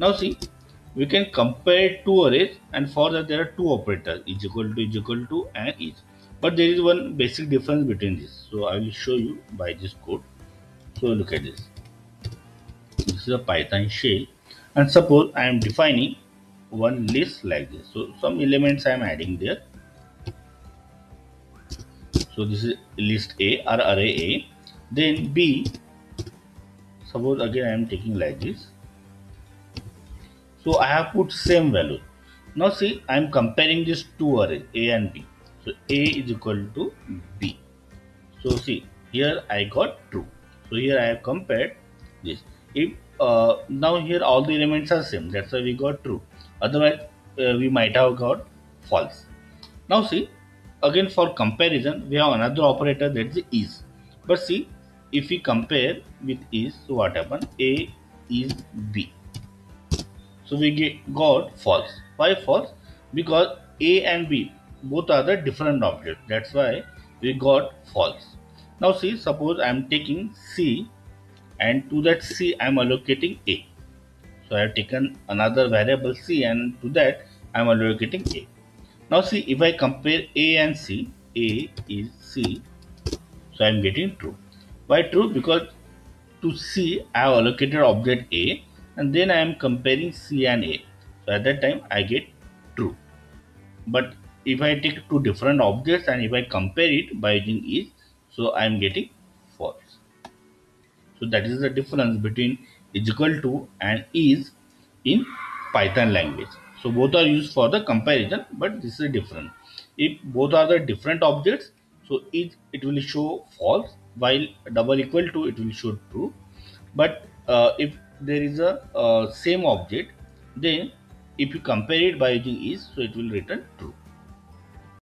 Now see, we can compare two arrays, and for that there are two operators, is equal to and is. But there is one basic difference between this. So I will show you by this code. So look at this. This is a Python shell, and suppose I am defining one list like this. So some elements I am adding there. So this is list A or array A. Then B, suppose again I am taking like this. So I have put same value. Now see, I am comparing these two arrays A and B. So A is equal to B. So see, here I got true. So here I have compared this. If now here all the elements are same, that's why we got true. Otherwise we might have got false. Now see, again for comparison we have another operator, that is is. But see, if we compare with is, so what happens? A is B. So we got false. Why false? Because A and B both are the different objects. That's why we got false. Now see, suppose I am taking C, and to that C I am allocating A. So I have taken another variable C, and to that I am allocating A. Now see, if I compare A and C, A is C. So I am getting true. Why true? Because to C I have allocated object A, and then I am comparing C and A. So at that time I get true. But if I take two different objects and if I compare it by using is, so I am getting false. So that is the difference between is equal to and is in Python language. So both are used for the comparison, but this is different. If both are the different objects, so is, it will show false, while double equal to it will show true. But if there is a same object, then if you compare it by using is, so it will return true.